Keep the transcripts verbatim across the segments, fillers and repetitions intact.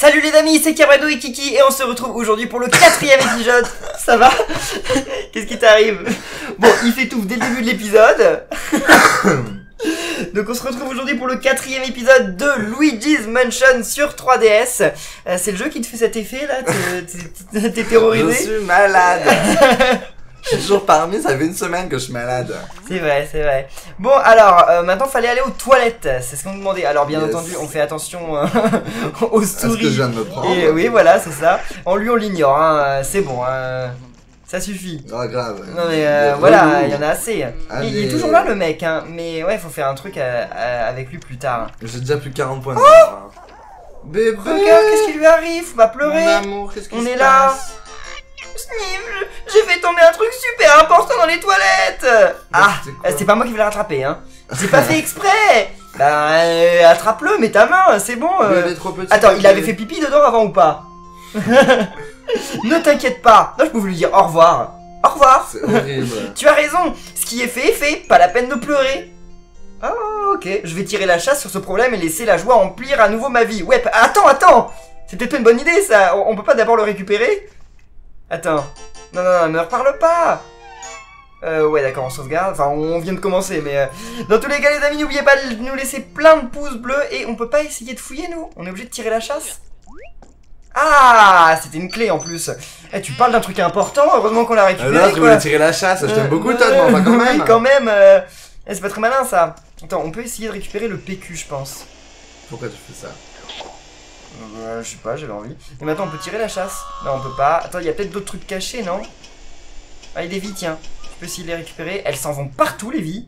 Salut les amis, c'est Picaboo et Kiki et on se retrouve aujourd'hui pour le quatrième épisode. Ça va? Qu'est-ce qui t'arrive? Bon, il s'étouffe dès le début de l'épisode. Donc on se retrouve aujourd'hui pour le quatrième épisode de Luigi's Mansion sur trois D S. Euh, c'est le jeu qui te fait cet effet là? T'es terrorisé? Je suis malade. Je suis toujours parmi, ça fait une semaine que je suis malade. C'est vrai, c'est vrai. Bon, alors, euh, maintenant, fallait aller aux toilettes. C'est ce qu'on nous demandait. Alors, bien yes. entendu, on fait attention euh, aux souris. C'est ce que je viens de me prendre. Et, oui, voilà, c'est ça. En lui, on l'ignore, hein. C'est bon, hein. Ça suffit. Ah, oh, grave. Non, mais euh, voilà, il y en a assez. Allez. Il est toujours là, le mec, hein. Mais ouais, il faut faire un truc à, à, avec lui plus tard. J'ai déjà plus quarante points de oh bébé. Regarde, qu'est-ce qui lui arrive? On va pleurer. Mon amour, qu'est-ce qui se passe? On est là. J'ai fait tomber un truc super important dans les toilettes. Ah, c'est pas moi qui vais le rattraper, hein. J'ai pas fait exprès. Bah, euh, attrape-le, mets ta main, c'est bon. Euh... Il est trop petit. Attends, il avait fait pipi dedans avant ou pas? Ne t'inquiète pas. Non, je pouvais lui dire au revoir. Au revoir. C'est horrible. Tu as raison. Ce qui est fait est fait. Pas la peine de pleurer. Oh, ok. Je vais tirer la chasse sur ce problème et laisser la joie emplir à nouveau ma vie. Ouais, attends, attends. C'est peut-être pas une bonne idée, ça. On peut pas d'abord le récupérer? Attends, non, non, non, me reparle pas. Euh, ouais, d'accord, on sauvegarde, enfin, on vient de commencer, mais... Euh... Dans tous les cas, les amis, n'oubliez pas de nous laisser plein de pouces bleus, et on peut pas essayer de fouiller, nous. On est obligé de tirer la chasse. Ah, c'était une clé, en plus. Eh, tu parles d'un truc important, heureusement qu'on l'a récupéré, alors, tu voulais tirer la chasse, je t'aime beaucoup, toi, non, pas quand même. Oui, quand même, euh... eh, c'est pas très malin, ça. Attends, on peut essayer de récupérer le P Q, je pense. Pourquoi tu fais ça? Euh, je sais pas, j'avais envie. Et maintenant on peut tirer la chasse. Non, on peut pas. Attends, il y a peut-être d'autres trucs cachés, non? Ah, il est vite, tiens. Je peux essayer de les récupérer. Elles s'en vont partout, les vies.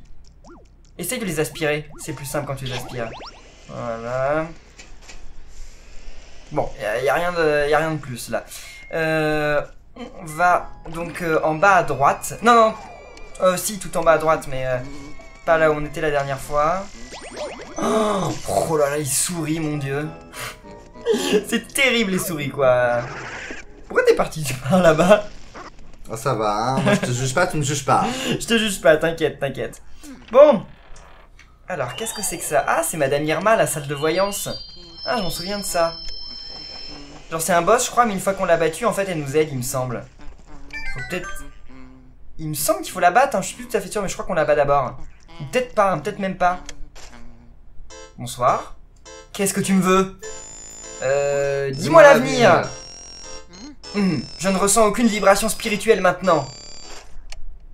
Essaye de les aspirer. C'est plus simple quand tu les aspires. Voilà. Bon, il n'y a, a, a rien de plus là. Euh, on va donc euh, en bas à droite. Non, non. Euh, si, tout en bas à droite, mais euh, pas là où on était la dernière fois. Oh, oh là là, il sourit, mon dieu. C'est terrible les souris quoi. Pourquoi t'es parti par là-bas? Oh, ça va, hein. Moi je te juge pas, tu me juges pas. Je te juge pas, t'inquiète, t'inquiète. Bon. Alors qu'est-ce que c'est que ça? Ah, c'est Madame Irma, la salle de voyance. Ah, je m'en souviens de ça. Genre c'est un boss je crois, mais une fois qu'on l'a battu, en fait elle nous aide il me semble. Faut peut-être... Il me semble qu'il faut la battre, hein. Je suis plus tout à fait sûr, mais je crois qu'on la bat d'abord. Peut-être pas, hein. Peut-être même pas. Bonsoir. Qu'est-ce que tu me veux? Euh... Dis-moi l'avenir. Mmh, je ne ressens aucune vibration spirituelle maintenant.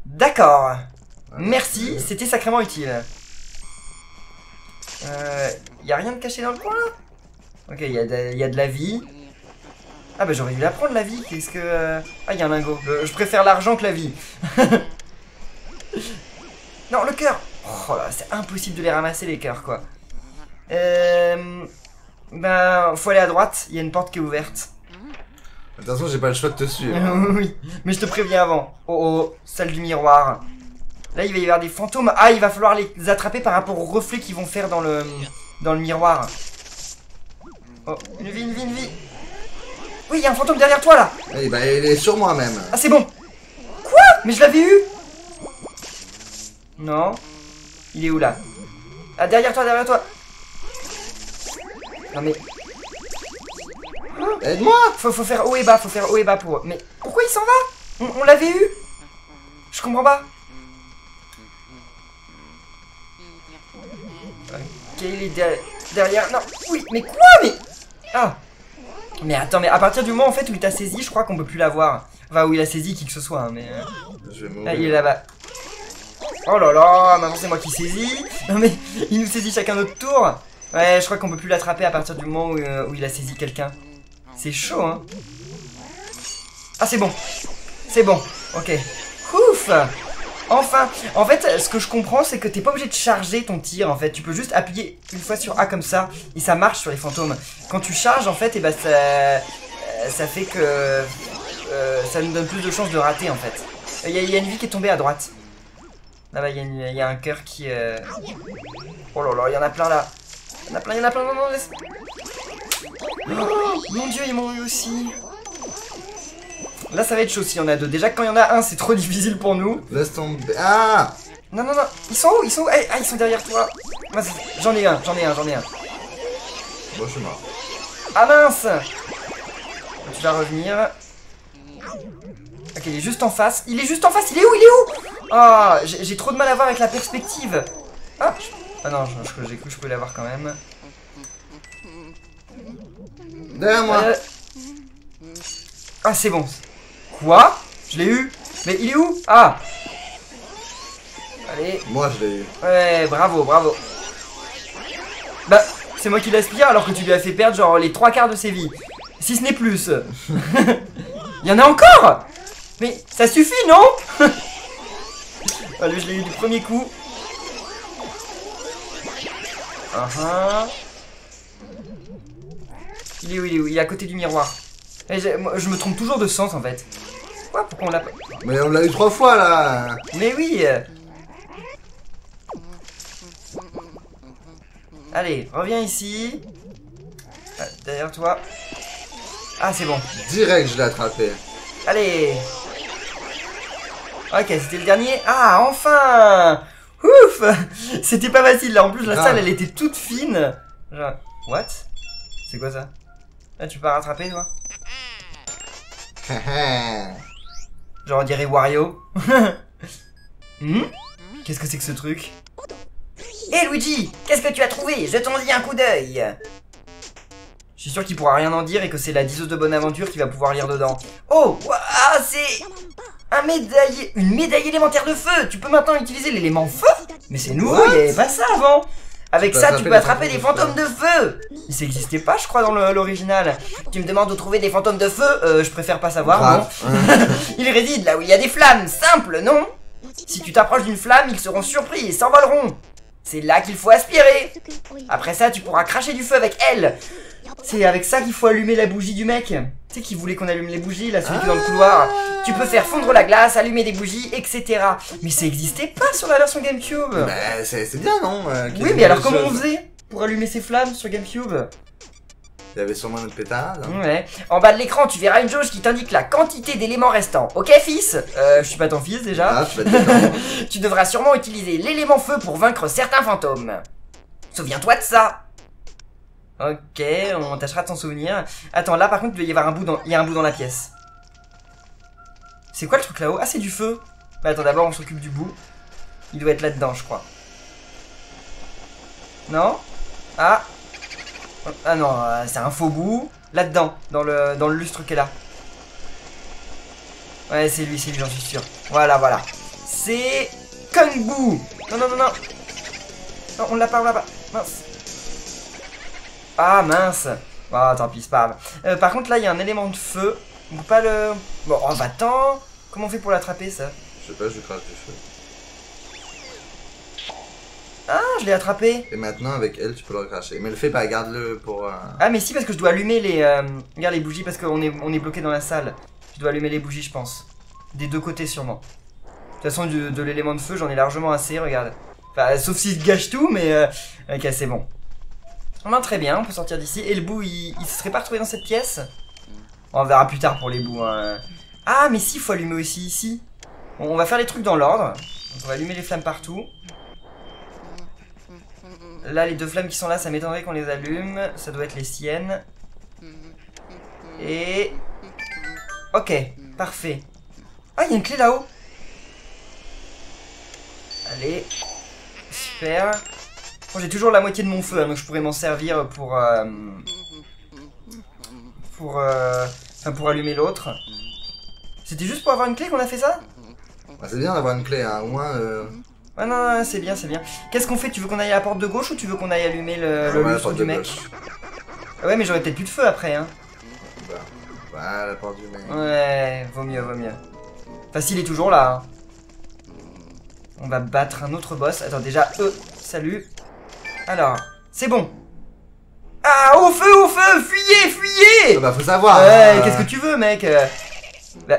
D'accord. Merci, c'était sacrément utile. Euh... Y'a rien de caché dans le coin là? Ok, y'a de, y a de la vie. Ah bah j'aurais dû la prendre la vie, qu'est-ce que... Ah y'a un lingot, je préfère l'argent que la vie. Non, le cœur. Oh là, c'est impossible de les ramasser les cœurs quoi. Euh... Bah, faut aller à droite, il y a une porte qui est ouverte. De toute façon, j'ai pas le choix de te suivre. Oui, mais je te préviens avant. Oh oh, salle du miroir. Là, il va y avoir des fantômes. Ah, il va falloir les attraper par rapport aux reflets qu'ils vont faire dans le dans le miroir. Oh, une vie, une vie, une vie. Oui, il y a un fantôme derrière toi là. Eh bah, il est sur moi même. Ah, c'est bon. Quoi? Mais je l'avais eu. Non. Il est où là? Ah, derrière toi, derrière toi. Non mais... Oh, aide-moi. Faut, faut faire haut et bas, faut faire haut et bas pour eux. Mais pourquoi il s'en va? On, on l'avait eu. Je comprends pas. Ok, il est derrière... derrière... Non, oui, mais quoi? Mais... Ah. Mais attends, mais à partir du moment en fait où il t'a saisi, je crois qu'on peut plus l'avoir. Enfin, où il a saisi qui que ce soit, hein, mais... Je vais là, il est là-bas. Oh là là, maintenant c'est moi qui saisis. Non mais, il nous saisit chacun notre tour. Ouais, je crois qu'on peut plus l'attraper à partir du moment où, euh, où il a saisi quelqu'un. C'est chaud, hein. Ah, c'est bon. C'est bon. Ok. Ouf. Enfin. En fait, ce que je comprends, c'est que t'es pas obligé de charger ton tir, en fait. Tu peux juste appuyer une fois sur A comme ça, et ça marche sur les fantômes. Quand tu charges, en fait, et bah, ça... Euh, ça fait que... Euh, ça nous donne plus de chances de rater, en fait. Il euh, y, y a une vie qui est tombée à droite. Là-bas, il y, y a un cœur qui... Euh... Oh là là, il y en a plein, là. Il y en a plein, il y en a plein, non, non, laisse... Oh, mon dieu, ils m'ont eu aussi. Là, ça va être chaud s'il y en a deux. Déjà, quand il y en a un, c'est trop difficile pour nous. Laisse tomber... Ah. Non, non, non, ils sont où? Ils sont où? Ah, ils sont derrière toi. J'en ai un, j'en ai un, j'en ai un. Bon, je suis mort. Ah mince! Tu vas revenir. Ok, il est juste en face. Il est juste en face. Il est où? Il est où? Ah, oh, j'ai trop de mal à voir avec la perspective. Ah, je... ah non, j'ai cru que je peux l'avoir quand même. Derrière moi. Euh... Ah, c'est bon. Quoi? Je l'ai eu. Mais il est où? Ah. Allez. Moi, je l'ai eu. Ouais, bravo, bravo. Bah, c'est moi qui l'aspire alors que tu lui as fait perdre genre les trois quarts de ses vies. Si ce n'est plus. Il y en a encore. Mais ça suffit, non? Ah, lui, je l'ai eu du premier coup. Uh-huh. Il est où? Il est où? Il est à côté du miroir. Et moi, je me trompe toujours de sens en fait. Quoi? Pourquoi on l'a pas? Mais on l'a eu trois fois là. Mais oui. Allez, reviens ici. Ah, derrière toi. Ah, c'est bon. Direct, je l'ai attrapé. Allez. Ok, c'était le dernier. Ah, enfin. Ouf. C'était pas facile là. En plus, la ah. salle, elle était toute fine. Genre, what? C'est quoi ça? Là, tu peux pas rattraper, toi? Genre, on dirait Wario. hmm Qu'est-ce que c'est que ce truc? Hé hey, Luigi, qu'est-ce que tu as trouvé? Jetons-y un coup d'œil. Je suis sûr qu'il pourra rien en dire et que c'est la diseuse de bonne aventure qui va pouvoir lire dedans. Oh, ah, c'est un médaillé, une médaille élémentaire de feu. Tu peux maintenant utiliser l'élément feu. Mais c'est nouveau, il n'y avait pas ça avant. Avec ça, tu peux attraper des fantômes de feu. Ça n'existait pas, je crois, dans l'original. Tu me demandes de trouver des fantômes de feu. Euh, je préfère pas savoir. Non. Ils résident là où il y a des flammes. Simple, non? Si tu t'approches d'une flamme, ils seront surpris et s'envoleront. C'est là qu'il faut aspirer. Après ça, tu pourras cracher du feu avec elle. C'est avec ça qu'il faut allumer la bougie du mec. Tu sais qui voulait qu'on allume les bougies, là, celui ah. qui est dans le couloir. Tu peux faire fondre la glace, allumer des bougies, et cetera. Mais ça existait pas sur la version GameCube. Bah, c'est bien, non euh, Oui, mais alors comment on faisait pour allumer ces flammes sur GameCube? Il y avait sûrement notre pétard. Hein. Ouais. En bas de l'écran, tu verras une jauge qui t'indique la quantité d'éléments restants. Ok, fils? Euh, je suis pas ton fils déjà. Ah, je suis pas ton... Tu devras sûrement utiliser l'élément feu pour vaincre certains fantômes. Souviens-toi de ça. Ok, on tâchera de s'en souvenir. Attends, là par contre, il doit y avoir un bout dans, il y a un bout dans la pièce. C'est quoi le truc là-haut? Ah, c'est du feu. Bah attends, d'abord on s'occupe du bout. Il doit être là-dedans, je crois. Non? Ah. Ah non, c'est un faux bout. Là-dedans, dans le, dans le lustre qui est là. Ouais, c'est lui, c'est lui, j'en suis sûr. Voilà, voilà. C'est... Kung-Boo. Non, non, non, non. Non, on l'a pas, on l'a pas. Mince. Ah, mince. Ah, oh, tant pis, c'est pas grave. Euh, par contre, là, il y a un élément de feu. On peut pas le... Bon, oh, bah attends. Comment on fait pour l'attraper, ça? Je sais pas, je crache du feu. Ah, je l'ai attrapé. Et maintenant, avec elle, tu peux le recracher. Mais le fais pas, garde-le pour... Euh... Ah, mais si, parce que je dois allumer les... Euh, regarde les bougies, parce qu'on est, on est bloqué dans la salle. Je dois allumer les bougies, je pense. Des deux côtés, sûrement. De toute façon, de, de l'élément de feu, j'en ai largement assez, regarde. Enfin, sauf si je gâche tout, mais... Euh... Ok, c'est bon. Enfin, très bien, on peut sortir d'ici. Et le bout, il, il se serait pas retrouvé dans cette pièce? On verra plus tard pour les bouts, hein. Ah, mais si, faut allumer aussi ici. Bon, on va faire les trucs dans l'ordre. On va allumer les flammes partout. Là, les deux flammes qui sont là, ça m'étonnerait qu'on les allume. Ça doit être les siennes. Et... Ok, parfait. Ah, il y a une clé là-haut. Allez. Super. Bon, j'ai toujours la moitié de mon feu, hein, donc je pourrais m'en servir pour... Euh... Pour... Euh... Enfin, pour allumer l'autre. C'était juste pour avoir une clé qu'on a fait ça? Bah, c'est bien d'avoir une clé, hein. Au moins... Euh... Ah non, non, non, c'est bien, c'est bien. Qu'est-ce qu'on fait? Tu veux qu'on aille à la porte de gauche ou tu veux qu'on aille allumer le, le lustre du mec? Ah ouais, mais j'aurais peut-être plus de feu après, hein. Bah, bah, la porte du mec. Ouais, vaut mieux, vaut mieux. Enfin, s'il est toujours là, hein. On va battre un autre boss. Attends, déjà, eux, salut. Alors, c'est bon. Ah, au feu, au feu, fuyez, fuyez. Bah, faut savoir. Ouais, euh... qu'est-ce que tu veux, mec? Bah,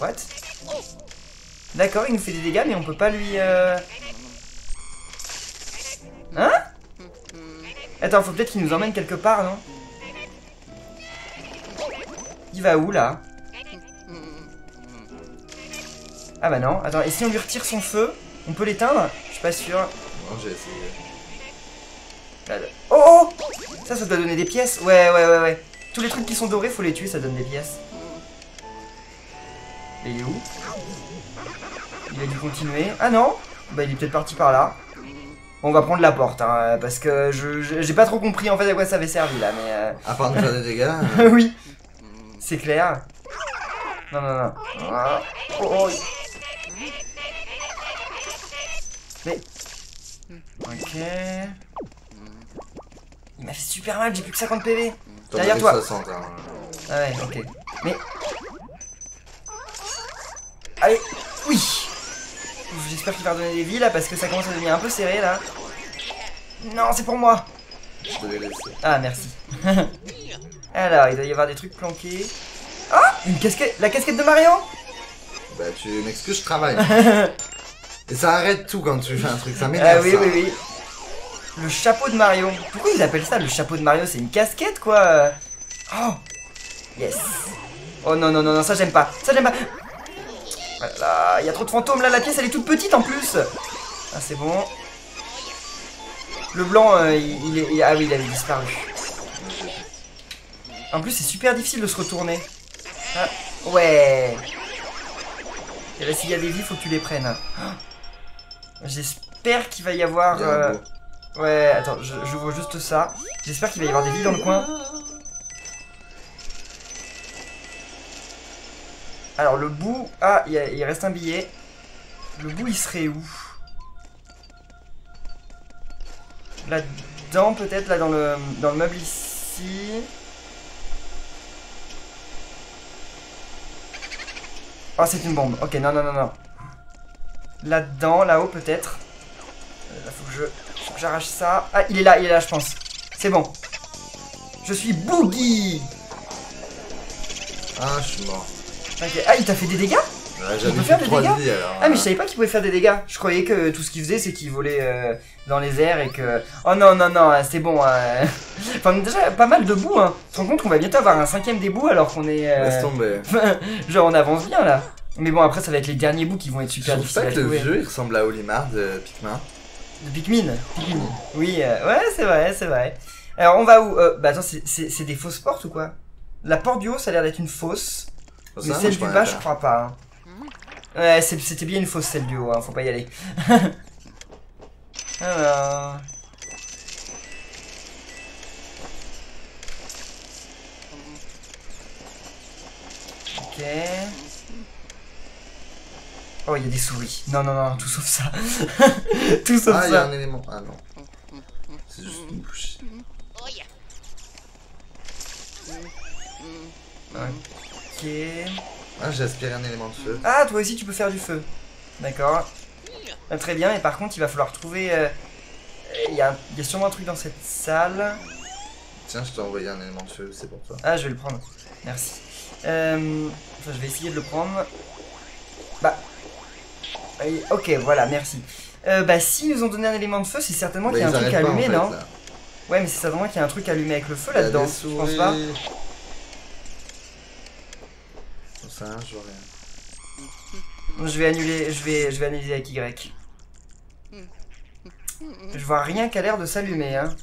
what? D'accord, il nous fait des dégâts, mais on peut pas lui... Euh... Hein? Attends, faut peut-être qu'il nous emmène quelque part, non? Il va où, là? Ah bah non, attends, et si on lui retire son feu? On peut l'éteindre? Je suis pas sûr. Non, j'ai essayé. Oh, oh! Ça, ça doit donner des pièces. Ouais, ouais, ouais, ouais. Tous les trucs qui sont dorés, faut les tuer, ça donne des pièces. Et il est où? Il a dû continuer. Ah non? Bah, il est peut-être parti par là. On va prendre la porte, hein, parce que je j'ai pas trop compris en fait à quoi ça avait servi là, mais... Euh... À part nous faire des dégâts. Euh... oui, c'est clair. Non, non, non. Ah. Oh, oh. Mais... Ok... Il m'a fait super mal, j'ai plus que cinquante P V. Derrière toi. soixante, hein. Ah ouais, ok. Mais... Allez, oui. J'espère qu'il va redonner des vies là parce que ça commence à devenir un peu serré là. Non, c'est pour moi. Je te l'ai laissé. Ah merci. Alors il doit y avoir des trucs planqués. Ah, une casquette, la casquette de Mario. Bah tu m'excuses, je travaille. Et ça arrête tout quand tu fais un truc, ça m'énerve. Ah oui, ça. oui oui oui. Le chapeau de Mario. Pourquoi ils appellent ça le chapeau de Mario? C'est une casquette quoi. Oh yes. Oh non non non non, ça j'aime pas, ça j'aime pas. Voilà, il y a trop de fantômes là, la pièce elle est toute petite en plus. Ah c'est bon. Le blanc, euh, il, il, il, ah oui il avait disparu. En plus c'est super difficile de se retourner. Ah, ouais. Et là s'il y a des vies, faut que tu les prennes. Ah, j'espère qu'il va y avoir... Euh... Ouais, attends, je, je vois juste ça. J'espère qu'il va y avoir des vies dans le coin. Alors le bout, ah il, a, il reste un billet. Le bout il serait où? Là-dedans peut-être, là dans le dans le meuble ici. Ah c'est une bombe, ok non non non non. Là-dedans, là-haut peut-être. Là faut que je j'arrache ça. Ah il est là, il est là je pense. C'est bon. Je suis Boogie. Ah je suis mort. Okay. Ah il t'a fait des dégâts? Ouais, il peut faire des dégâts vies, alors, ah mais je savais pas qu'il pouvait faire des dégâts. Je croyais que tout ce qu'il faisait c'est qu'il volait euh, dans les airs et que... Oh non non non c'est bon euh... Enfin déjà pas mal de bouts hein. Tu te rends compte qu'on va bientôt avoir un cinquième des bouts alors qu'on est... Euh... Laisse tomber. Genre on avance bien là. Mais bon après ça va être les derniers bouts qui vont être super difficiles à trouver. Je trouve pas que le jeu il ressemble à Olimar de Pikmin. De Pikmin, Pikmin. Oui euh... ouais c'est vrai c'est vrai. Alors on va où euh... Bah attends c'est des fausses portes ou quoi? La porte du haut ça a l'air d'être une fausse. Mais ça, celle du bas, je crois pas. Hein. Ouais, c'était bien une fausse celle du haut, hein. Faut pas y aller. Alors... Ok. Oh, il y a des souris. Non, non, non, tout sauf ça. Tout sauf ça. Ah, il y a un élément. Ah non. C'est juste une bouche. Ouais. Ah, j'ai aspiré un élément de feu. Ah, toi aussi tu peux faire du feu. D'accord. Ah, très bien, et par contre, il va falloir trouver... Euh... Il, y a... il y a sûrement un truc dans cette salle. Tiens, je t'ai envoyé un élément de feu, c'est pour toi. Ah, je vais le prendre. Merci. Euh... Enfin, je vais essayer de le prendre. Bah... Ok, voilà, merci. Euh, bah, s'ils nous ont donné un élément de feu, c'est certainement qu'il y a un truc allumé, non ? Ouais, mais c'est certainement qu'il y a un truc allumé avec le feu là-dedans, je pense pas. Ça, je vais annuler, je vais, je vais analyser avec Y. Je vois rien qui a l'air de s'allumer, hein.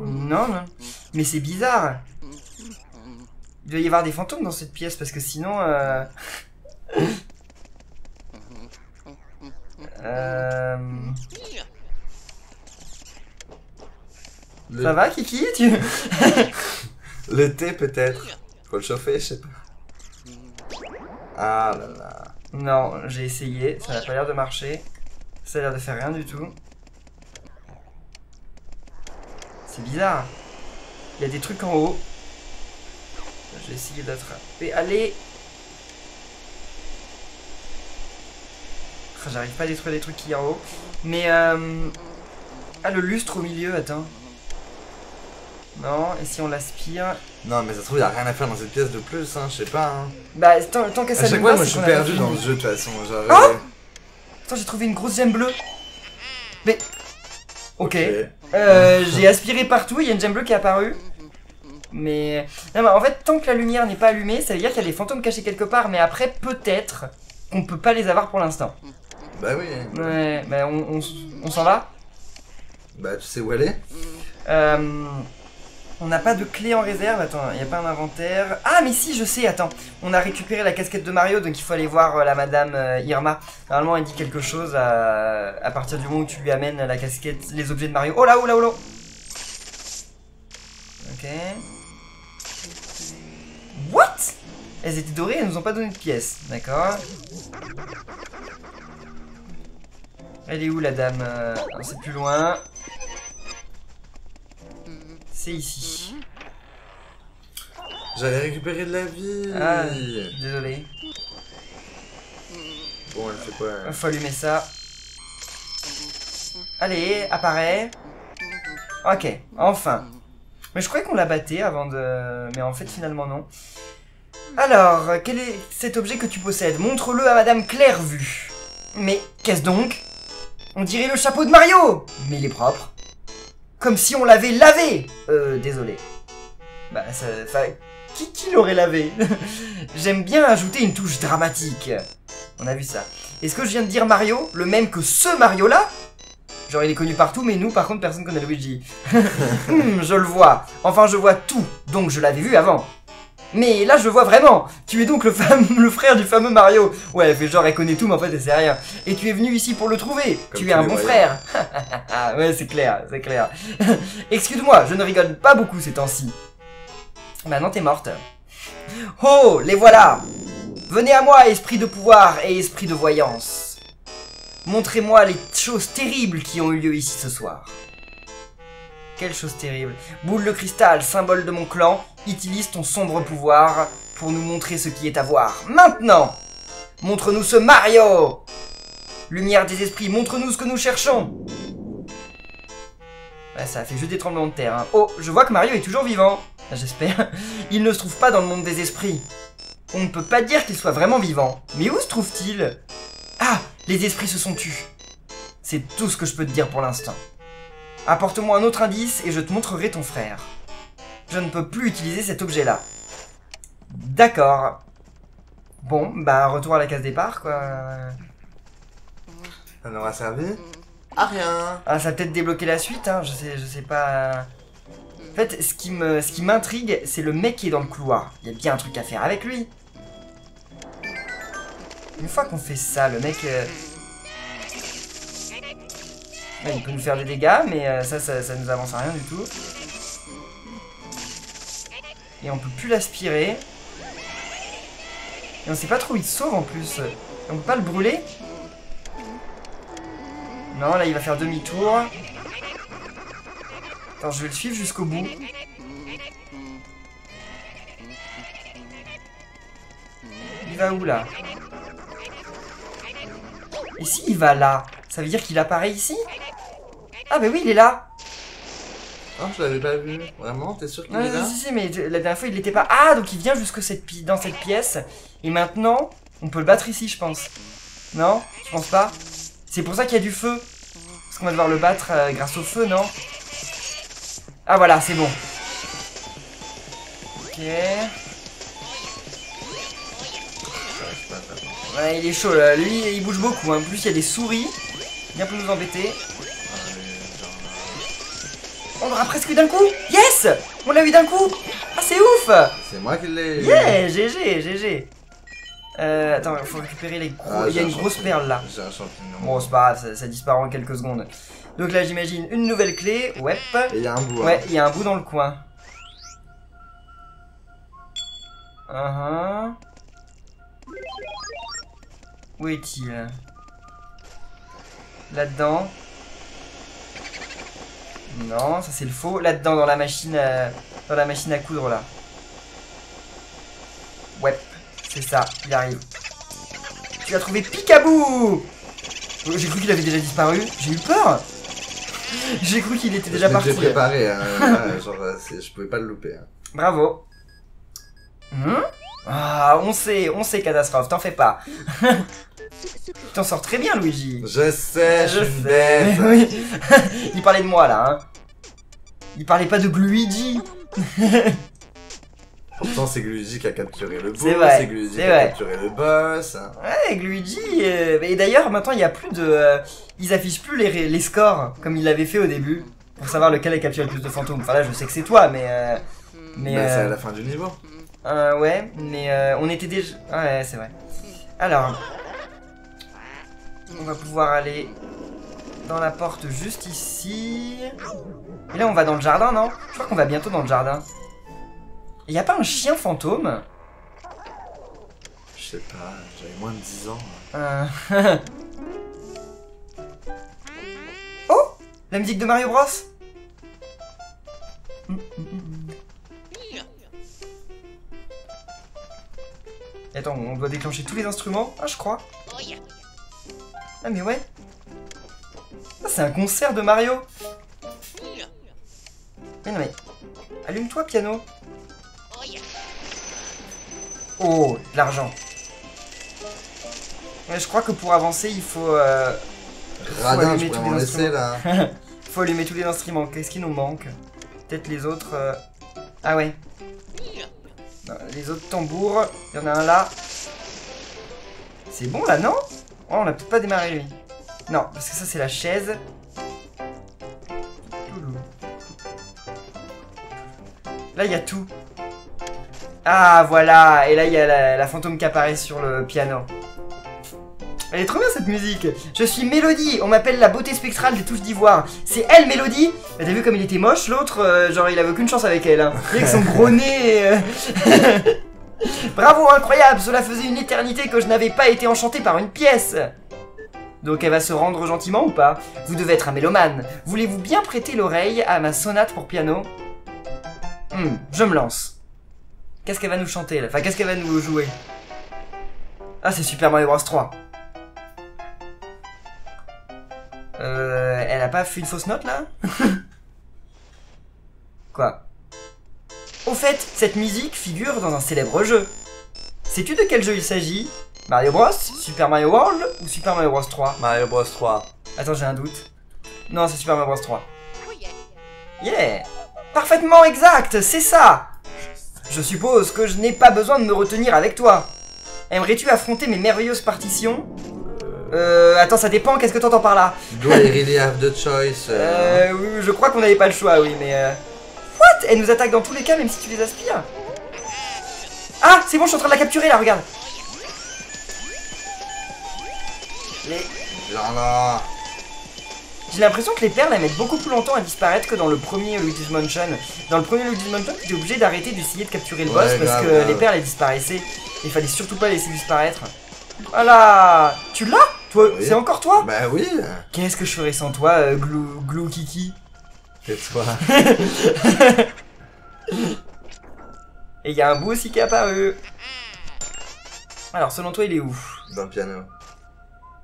Non, non. Mais c'est bizarre. Il doit y avoir des fantômes dans cette pièce parce que sinon. Euh... euh... Le... Ça va, Kiki, tu... Le thé peut-être. Faut le chauffer, je sais pas. Ah là là. Non, j'ai essayé, ça n'a pas l'air de marcher. Ça a l'air de faire rien du tout. C'est bizarre. Il y a des trucs en haut. J'ai essayé d'attraper. Allez. J'arrive pas à détruire les trucs qu'il y a en haut. Mais euh... Ah, le lustre au milieu, attends. Non, et si on l'aspire? Non, mais ça se trouve, il n'y a rien à faire dans cette pièce de plus, hein, je sais pas. Hein. Bah, tant, tant qu'à ça, à chaque fois, moi je suis perdu dans le jeu de toute façon. Genre, oh euh... Attends, j'ai trouvé une grosse gemme bleue. Mais. Ok. okay. Euh, j'ai aspiré partout, il y a une gemme bleue qui est apparue. Mais. Non, mais en fait, tant que la lumière n'est pas allumée, ça veut dire qu'il y a des fantômes cachés quelque part, mais après, peut-être qu'on peut pas les avoir pour l'instant. Bah oui. Ouais, bah on, on, on s'en va? Bah, tu sais où elle est ? Euh... On n'a pas de clé en réserve, attends, il n'y a pas un inventaire... Ah mais si, je sais, attends, on a récupéré la casquette de Mario, donc il faut aller voir euh, la Madame euh, Irma. Normalement elle dit quelque chose à, à partir du moment où tu lui amènes la casquette, les objets de Mario. Oh là, oh là, oh là. Ok... What? Elles étaient dorées, elles nous ont pas donné de pièces, d'accord. Elle est où la dame? C'est plus loin... C'est ici. J'allais récupérer de la vie. Ah, désolé. Bon, elle fait quoi? Il faut allumer ça. Allez, apparaît. Ok, enfin. Mais je croyais qu'on la battait avant de... Mais en fait, finalement, non. Alors, quel est cet objet que tu possèdes? Montre-le à Madame Clairvue. Mais qu'est-ce donc? On dirait le chapeau de Mario. Mais il est propre. Comme si on l'avait lavé. Euh, désolé. Bah, ça... Enfin, qui, qui l'aurait lavé? J'aime bien ajouter une touche dramatique. On a vu ça. Est-ce que je viens de dire Mario? Le même que ce Mario-là? Genre, il est connu partout, mais nous, par contre, personne connaît Luigi. hmm, je le vois. Enfin, je vois tout. Donc, je l'avais vu avant. Mais là, je vois vraiment. Tu es donc le, fam... le frère du fameux Mario. Ouais, elle fait genre, elle connaît tout, mais en fait, elle sait rien. Et tu es venu ici pour le trouver. Comme tu es un bon frère. Ouais, c'est clair, c'est clair. Excuse-moi, je ne rigole pas beaucoup ces temps-ci. Bah non, t'es morte. Oh, les voilà. Venez à moi, esprit de pouvoir et esprit de voyance. Montrez-moi les choses terribles qui ont eu lieu ici ce soir. Quelle chose terrible. Boule de cristal, symbole de mon clan, utilise ton sombre pouvoir pour nous montrer ce qui est à voir. Maintenant, montre-nous ce Mario. Lumière des esprits, montre-nous ce que nous cherchons. Ouais, ça a fait juste des tremblements de terre. Hein. Oh, je vois que Mario est toujours vivant. J'espère. Il ne se trouve pas dans le monde des esprits. On ne peut pas dire qu'il soit vraiment vivant. Mais où se trouve-t-il? Ah, les esprits se sont tus. C'est tout ce que je peux te dire pour l'instant. Apporte-moi un autre indice et je te montrerai ton frère. Je ne peux plus utiliser cet objet-là. D'accord. Bon, bah retour à la case départ, quoi. Ça n'aura servi à rien. Ah, ça va peut-être débloquer la suite, hein. Je sais, je sais pas... En fait, ce qui me, ce qui m'intrigue, c'est le mec qui est dans le couloir. Il y a bien un truc à faire avec lui. Une fois qu'on fait ça, le mec... Euh... Ouais, il peut nous faire des dégâts, mais euh, ça, ça, ça nous avance à rien du tout. Et on peut plus l'aspirer. Et on sait pas trop où il sauve en plus. Et on peut pas le brûler? Non, là il va faire demi-tour. Attends, je vais le suivre jusqu'au bout. Il va où là? Et si il va là, ça veut dire qu'il apparaît ici? Ah bah oui, il est là. Non, je l'avais pas vu. Vraiment, t'es sûr qu'il est là? Si, si, mais la dernière fois, il l'était pas. Ah, donc il vient jusque cette pi dans cette pièce. Et maintenant, on peut le battre ici, je pense. Non? Je pense pas. C'est pour ça qu'il y a du feu. Parce qu'on va devoir le battre euh, grâce au feu, non? Ah voilà, c'est bon. Ok. Ouais, il est chaud, là. Lui, il bouge beaucoup. Hein. En plus, il y a des souris. Bien pour nous embêter. On l'aura presque eu d'un coup. Yes. On l'a eu d'un coup. Ah, c'est ouf. C'est moi qui l'ai... Yeah. G G, G G. Euh, attends, il faut récupérer les gros... Ah, il y a une grosse perle, là. J'ai un champignon. Bon, c'est pas grave, ça, ça disparaît en quelques secondes. Donc là, j'imagine une nouvelle clé. Ouais. Et il y a un bout. Ouais, il hein. y a un bout dans le coin. Uh -huh. Où est-il? Là-dedans? Non, ça c'est le faux. Là-dedans, dans la machine à... dans la machine à coudre, là. Ouais, c'est ça, il arrive. Tu as trouvé Picaboo! J'ai cru qu'il avait déjà disparu, j'ai eu peur. J'ai cru qu'il était déjà parti. J'ai préparé, hein, là, genre, je pouvais pas le louper. Hein. Bravo. Hum? Ah, on sait, on sait, catastrophe, t'en fais pas. Tu t'en sors très bien, Luigi. Je sais, je, je suis bête. Oui. Il parlait de moi, là. Hein. Il parlait pas de Luigi. Pourtant, c'est Luigi qui a capturé le boss, c'est Luigi qui a vrai. capturé le boss. Ouais, Luigi. Euh, et d'ailleurs, maintenant, il n'y a plus de. Euh, ils affichent plus les, les scores comme ils l'avaient fait au début pour savoir lequel a capturé le plus de fantômes. Enfin, là, je sais que c'est toi, mais. Euh, mais bah, euh, c'est à la fin du niveau. Euh, ouais, mais euh, on était déjà. Ouais, c'est vrai. Alors. On va pouvoir aller dans la porte juste ici. Et là, on va dans le jardin, non? Je crois qu'on va bientôt dans le jardin. Il n'y a pas un chien fantôme? Je sais pas, j'avais moins de dix ans. Euh... oh! La musique de Mario Bros. Attends, on doit déclencher tous les instruments? Ah, je crois. Ah, mais ouais. Ah, c'est un concert de Mario. Mais non, mais... Allume-toi, piano. Oh, de l'argent. Ouais, je crois que pour avancer, il faut... Euh, Radin, faut allumer tous les instruments. Là. faut allumer tous les instruments. Qu'est-ce qui nous manque? Peut-être les autres... Euh... Ah ouais. Non, les autres tambours. Il y en a un là. C'est bon, là, non? Oh, on a peut-être pas démarré, lui. Non, parce que ça, c'est la chaise. Là, il y a tout. Ah, voilà. Et là, il y a la, la fantôme qui apparaît sur le piano. Elle est trop bien, cette musique. Je suis Mélodie. On m'appelle la beauté spectrale des touches d'ivoire. C'est elle, Mélodie. Bah, t'as vu comme il était moche, l'autre? euh, Genre, il avait aucune chance avec elle. Hein. Avec son gros nez. Euh... Bravo, incroyable. Cela faisait une éternité que je n'avais pas été enchantée par une pièce. Donc, elle va se rendre gentiment ou pas? Vous devez être un mélomane. Voulez-vous bien prêter l'oreille à ma sonate pour piano? Hmm, je me lance. Qu'est-ce qu'elle va nous chanter là? Enfin, qu'est-ce qu'elle va nous jouer? Ah, c'est Super Mario Bros trois. Euh... Elle a pas fait une fausse note, là? Quoi? Au fait, cette musique figure dans un célèbre jeu. Sais-tu de quel jeu il s'agit? Mario Bros? Super Mario World? Ou Super Mario Bros trois? Mario Bros trois. Attends, j'ai un doute. Non, c'est Super Mario Bros trois. Yeah! Parfaitement exact, c'est ça! Je suppose que je n'ai pas besoin de me retenir avec toi. Aimerais-tu affronter mes merveilleuses partitions? Euh... Attends, ça dépend, qu'est-ce que t'entends par là? Do I really have the choice? Euh... Oui, je crois qu'on n'avait pas le choix, oui, mais... Euh... What? Elle nous attaque dans tous les cas, même si tu les aspires? Ah, c'est bon, je suis en train de la capturer, là, regarde. Les... J'ai l'impression que les perles, elles mettent beaucoup plus longtemps à disparaître que dans le premier Luigi's Mansion. Dans le premier Luigi's Mansion, tu étais obligé d'arrêter d'essayer de capturer le boss ouais, parce grave, que grave. les perles, elles disparaissaient. Il fallait surtout pas les laisser disparaître. Voilà. Tu l'as? Toi, oui. C'est encore toi? Bah oui. Qu'est-ce que je ferais sans toi, euh, Glou, Glou Kiki? C'est toi. Et il y a un bout aussi qui est apparu. Alors, selon toi, il est où? Dans le piano.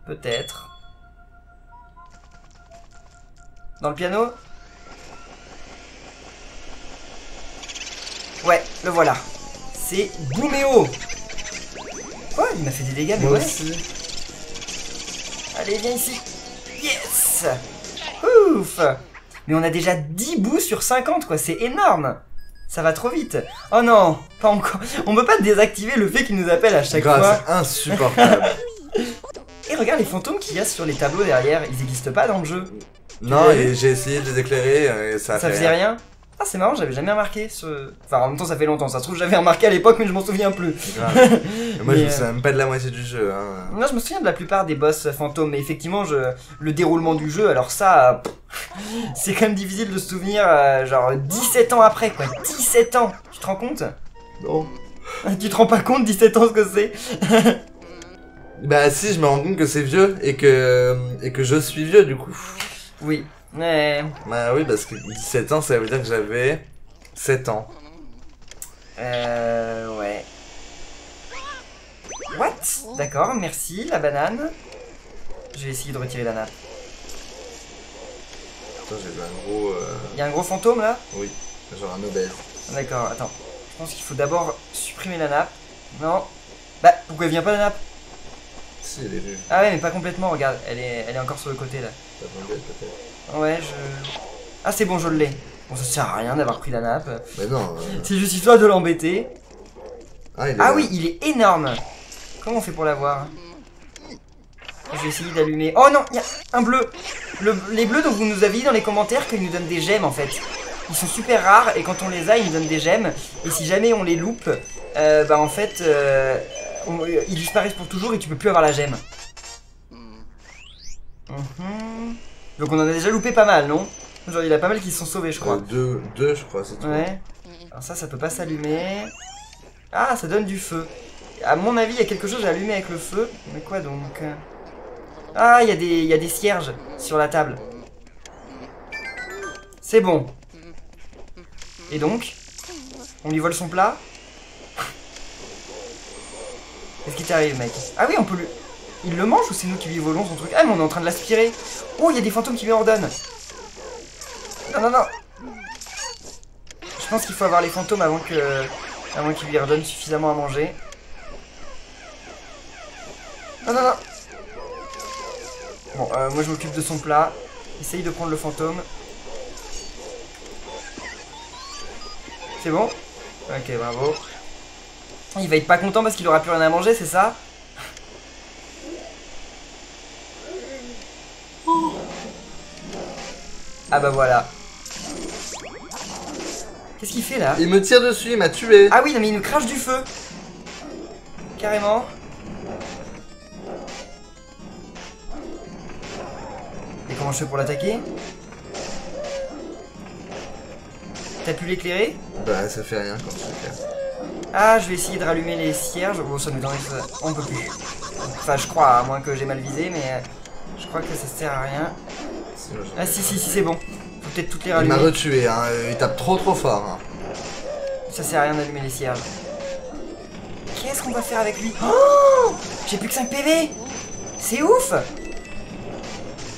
Peut-être. Dans le piano? Ouais, le voilà. C'est Bouméo. Oh, il m'a fait des dégâts, mais ouais. Allez, viens ici. Yes! Ouf! Mais on a déjà dix bouts sur cinquante, quoi. C'est énorme. Ça va trop vite. Oh non, pas encore. On peut pas désactiver le fait qu'il nous appelle à chaque Grâce, fois. C'est insupportable. Et regarde les fantômes qu'il y a sur les tableaux derrière. Ils n'existent pas dans le jeu. Non, et j'ai essayé de les éclairer et ça Ça fait... faisait rien? Ah, c'est marrant, j'avais jamais remarqué ce... Enfin, en même temps, ça fait longtemps, ça se trouve, j'avais remarqué à l'époque, mais je m'en souviens plus. Et moi, mais je me souviens euh... même pas de la moitié du jeu. Hein. Non, je me souviens de la plupart des boss fantômes, mais effectivement, je... le déroulement du jeu, alors ça... Euh... c'est quand même difficile de se souvenir, euh, genre, dix-sept ans après, quoi. dix-sept ans! Tu te rends compte? Non. Tu te rends pas compte, dix-sept ans, ce que c'est? Bah si, je me rends compte que c'est vieux, et que... et que je suis vieux, du coup. Oui. Ouais. Bah oui, parce que dix-sept ans, ça veut dire que j'avais sept ans. Euh... Ouais. What? D'accord, merci, la banane. Je vais essayer de retirer la nappe. Attends, j'ai un gros... Euh... Y'a un gros fantôme, là? Oui, genre un obèse. D'accord, attends. Je pense qu'il faut d'abord supprimer la nappe. Non. Bah, pourquoi elle vient pas, la nappe? Si, elle est venue. Ah ouais, mais pas complètement, regarde. Elle est, elle est encore sur le côté, là. Ouais, je... Ah, c'est bon, je l'ai. Bon, ça sert à rien d'avoir pris la nappe. Mais non. Euh... C'est juste histoire de l'embêter. Ah, il est... ah oui, il est énorme. Comment on fait pour l'avoir? Je vais essayer d'allumer. Oh non, il y a un bleu. Le, les bleus, donc vous nous avez dit dans les commentaires qu'ils nous donnent des gemmes en fait. Ils sont super rares et quand on les a, ils nous donnent des gemmes. Et si jamais on les loupe, euh, bah en fait, euh, on, ils disparaissent pour toujours et tu peux plus avoir la gemme. Mmh. Donc on en a déjà loupé pas mal, non? Genre il y a pas mal qui se sont sauvés, je crois. Euh, deux, deux, je crois, c'est tout. Ouais. Alors ça, ça peut pas s'allumer. Ah, ça donne du feu. À mon avis, il y a quelque chose à allumer avec le feu. Mais quoi donc? Ah, il y a des, y a des cierges sur la table. C'est bon. Et donc? On lui vole son plat? Qu'est-ce qui t'arrive, mec? Ah oui, on peut lui... Il le mange ou c'est nous qui lui volons son truc? Ah, mais on est en train de l'aspirer. Oh, il y a des fantômes qui lui ordonnent. Non, non, non. Je pense qu'il faut avoir les fantômes avant que... avant qu'ils lui redonnent suffisamment à manger. Non, non, non. Bon, euh, moi je m'occupe de son plat. Essaye de prendre le fantôme. C'est bon? Ok, bravo. Il va être pas content parce qu'il aura plus rien à manger, c'est ça? Ah bah voilà. Qu'est-ce qu'il fait là? Il me tire dessus, il m'a tué. Ah oui, non mais il nous crache du feu. Carrément. Et comment je fais pour l'attaquer? T'as pu l'éclairer? Bah ça fait rien quand tu l'éclaires. Ah, je vais essayer de rallumer les cierges. Bon, ça nous donne... on peut plus. Enfin, je crois, à moins que j'ai mal visé, mais... je crois que ça sert à rien. Ah si si si, c'est bon. Peut-être toutes les rallumer. Il m'a retué, hein. Il tape trop trop fort. Hein. Ça sert à rien d'allumer les cierges. Qu'est-ce qu'on va faire avec lui? Oh, j'ai plus que cinq P V. C'est ouf.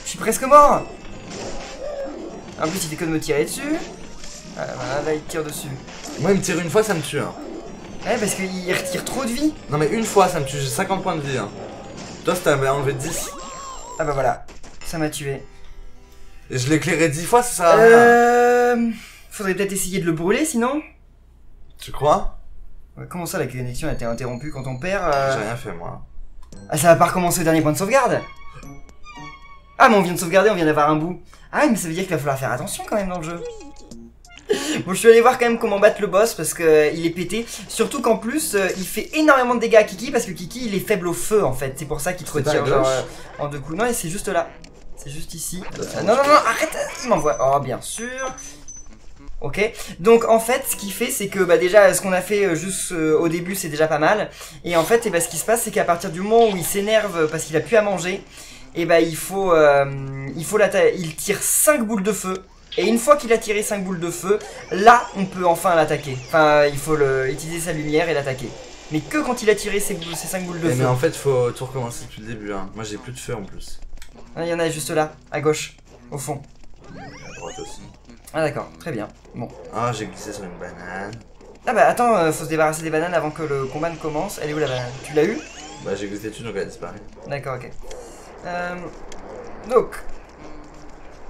Je suis presque mort. En plus il fait que de me tirer dessus. Ah, voilà, là il tire dessus. Moi il me tire une fois, ça me tue. Hein. Ouais, parce qu'il retire trop de vie. Non mais une fois ça me tue, j'ai cinquante points de vie. Hein. Toi ça t'avais enlevé dix. Ah bah voilà, ça m'a tué. Et je l'éclairais dix fois, ça sert à rien. Euh... Faudrait peut-être essayer de le brûler, sinon. Tu crois? Comment ça, la connexion a été interrompue quand on perd euh... J'ai rien fait, moi. Ah, ça va pas recommencer au dernier point de sauvegarde? Ah, mais on vient de sauvegarder, on vient d'avoir un bout. Ah, mais ça veut dire qu'il va falloir faire attention quand même dans le jeu. Bon, je suis allé voir quand même comment battre le boss parce que euh, il est pété. Surtout qu'en plus, euh, il fait énormément de dégâts à Kiki parce que Kiki, il est faible au feu, en fait. C'est pour ça qu'il te retire genre, euh, en deux coups. Non, et c'est juste là. C'est juste ici. Euh, non, non, non, arrête, il m'envoie. Oh, bien sûr. Ok. Donc, en fait, ce qu'il fait, c'est que bah, déjà, ce qu'on a fait juste euh, au début, c'est déjà pas mal. Et en fait, eh ben, ce qui se passe, c'est qu'à partir du moment où il s'énerve parce qu'il a plus à manger, eh ben, il faut, euh, il faut l'attaquer. Il tire cinq boules de feu. Et une fois qu'il a tiré cinq boules de feu, là, on peut enfin l'attaquer. Enfin, il faut le, utiliser sa lumière et l'attaquer. Mais que quand il a tiré ses, ses cinq boules de et feu. Mais en fait, faut tout recommencer depuis le début. Hein. Moi, j'ai plus de feu en plus. Il y en a juste là, à gauche, au fond. À droite aussi. Ah d'accord, très bien. Bon. Ah, j'ai glissé sur une banane. Ah bah attends, euh, faut se débarrasser des bananes avant que le combat ne commence. Elle est où la banane? Tu l'as eu? Bah j'ai glissé dessus donc elle a disparu. D'accord, ok. Euh... Donc.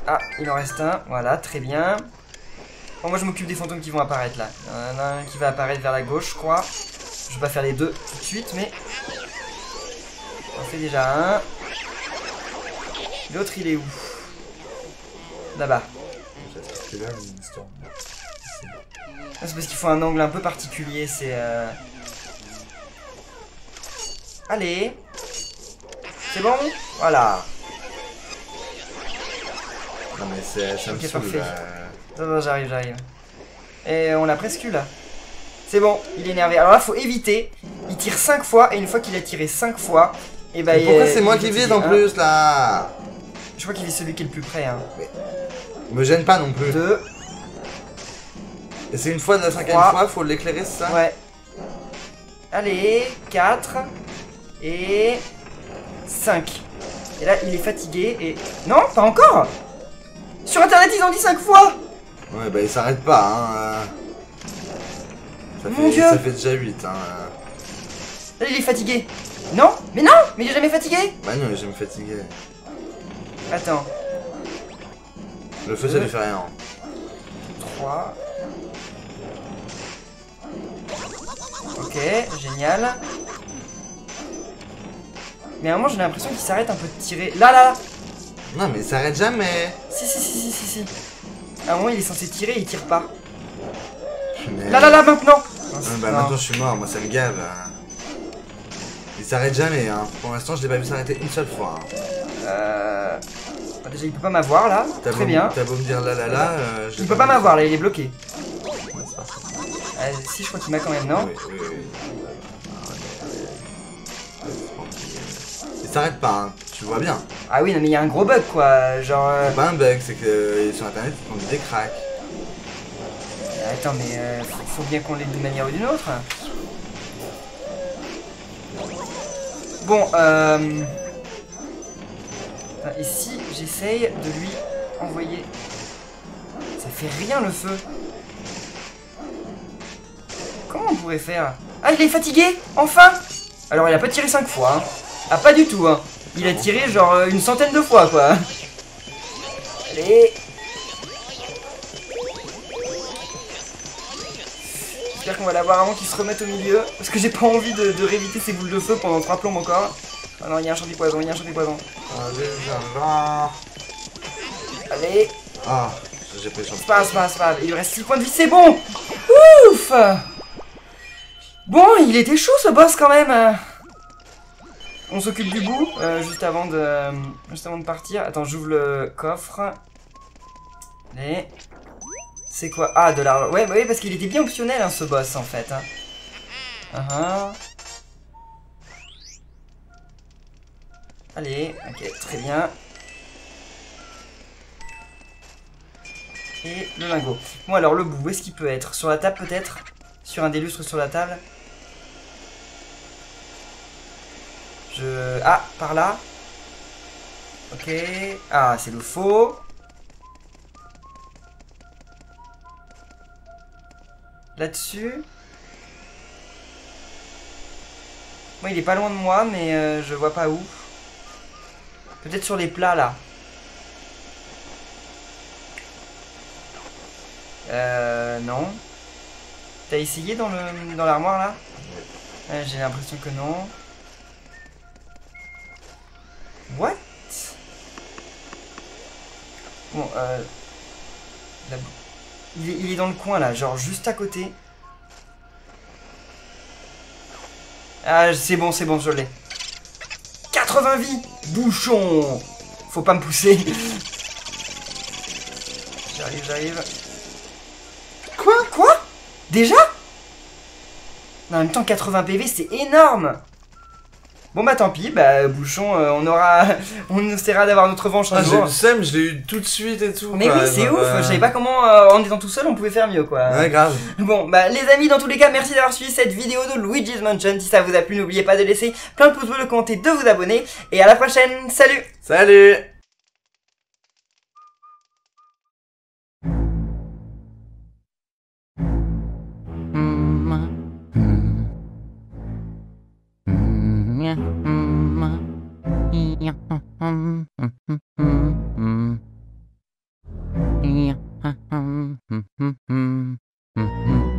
Ah, il en reste un. Voilà, très bien. Bon, moi je m'occupe des fantômes qui vont apparaître là. Il y en a un qui va apparaître vers la gauche, je crois. Je vais pas faire les deux tout de suite, mais... on fait déjà un. L'autre il est où? Là-bas. C'est parce qu'il faut un angle un peu particulier, c'est... Euh... Allez. C'est bon? Voilà. Non mais c'est... ça me saoule, là. Non, non, j'arrive, j'arrive. Et on l'a presque eu là. C'est bon, il est énervé. Alors là, faut éviter. Il tire cinq fois, et une fois qu'il a tiré cinq fois... Et bah, mais pourquoi c'est moi qui vise en un... plus là? Je crois qu'il est celui qui est le plus près. Hein. Mais... me gêne pas non plus. Deux. Et c'est une fois de la cinquième fois, faut l'éclairer, c'est ça? Ouais. Allez, quatre. Et... cinq. Et là, il est fatigué et... non, pas encore. Sur internet, ils ont dit cinq fois. Ouais, bah il s'arrête pas, hein. Euh... Ça fait... mon Dieu. Ça fait déjà huit, hein. Là, il est fatigué. Non, mais non, mais il est jamais fatigué. Bah non, il est jamais fatigué. Attends. Le feu, ça lui fait rien. trois. Ok. Ok, génial. Mais à un moment, j'ai l'impression qu'il s'arrête un peu de tirer. Là, là, là. Non, mais il s'arrête jamais. Si, si, si, si, si, si. À un moment, il est censé tirer et il tire pas. Mais... Là, là, là, maintenant. Ah, bah non. Maintenant, je suis mort. Moi, ça me gave. Il s'arrête jamais, hein. Pour l'instant, je l'ai pas vu s'arrêter une seule fois. Hein. Euh... Ah, déjà, il peut pas m'avoir, là. Très bien. T'as beau me dire là, là, là... Euh, je il peut pas m'avoir, là. Il est bloqué. Ouais, c'est pas ça. Euh, si, je crois qu'il m'a quand même, non? Oui, oui, oui. Il s'arrête pas, hein. Tu vois bien. Ah oui, non, mais il y a un gros bug, quoi. Genre... Euh... C'est pas un bug, c'est que euh, sur Internet, on dit des cracks. Attends, mais euh, faut bien qu'on l'aide d'une manière ou d'une autre. Bon, euh... et si j'essaye de lui envoyer... Ça fait rien, le feu. Comment on pourrait faire? Ah, il est fatigué. Enfin. Alors, il a pas tiré cinq fois, hein. Ah, pas du tout, hein. Il a tiré, genre, une centaine de fois, quoi. Allez. J'espère qu'on va l'avoir avant qu'il se remette au milieu. Parce que j'ai pas envie de, de rééviter ces boules de feu pendant trois plombes encore. Ah non, il y a un champ des poisons, il y a un champ des poisons. Allez, ça va. Allez. Ah, j'ai pris le champ. C'est pas, c'est pas, c'est pas. Il lui reste six points de vie, c'est bon. Ouf. Bon, il était chaud ce boss quand même. On s'occupe du bout euh, juste, avant de, euh, juste avant de partir. Attends, j'ouvre le coffre. Allez. C'est quoi? Ah, de l'argent. Ouais, bah oui, parce qu'il était bien optionnel, hein, ce boss, en fait. Hein. Uh-huh. Allez, ok, très bien. Et le lingot. Bon, alors, le bout, où est-ce qu'il peut être? Sur la table, peut-être? Sur un des lustres sur la table? Je... Ah, par là. Ok. Ah, c'est le faux. Là-dessus. Moi, il est pas loin de moi, mais euh, je vois pas où. Peut-être sur les plats, là. Euh... Non. T'as essayé dans le dans l'armoire, là? euh, J'ai l'impression que non. What? Bon, euh... Il est, il est dans le coin, là, genre juste à côté. Ah, c'est bon, c'est bon, je l'ai. quatre-vingts vies! Bouchon! Faut pas me pousser. J'arrive, j'arrive. Quoi? Quoi? Déjà? Non, en même temps, quatre-vingts P V, c'est énorme! Bon bah tant pis, bah Bouchon, euh, on aura, on essaiera d'avoir notre revanche un ah, jour. J'ai le seum, je l'ai eu tout de suite et tout. Mais bah, oui, c'est ouf, euh... je savais pas comment, euh, en étant tout seul, on pouvait faire mieux, quoi. Ouais, grave. Bon, bah les amis, dans tous les cas, merci d'avoir suivi cette vidéo de Luigi's Mansion. Si ça vous a plu, n'oubliez pas de laisser plein de pouces bleus, de commenter, de vous abonner. Et à la prochaine, salut. Salut. Mm-hmm.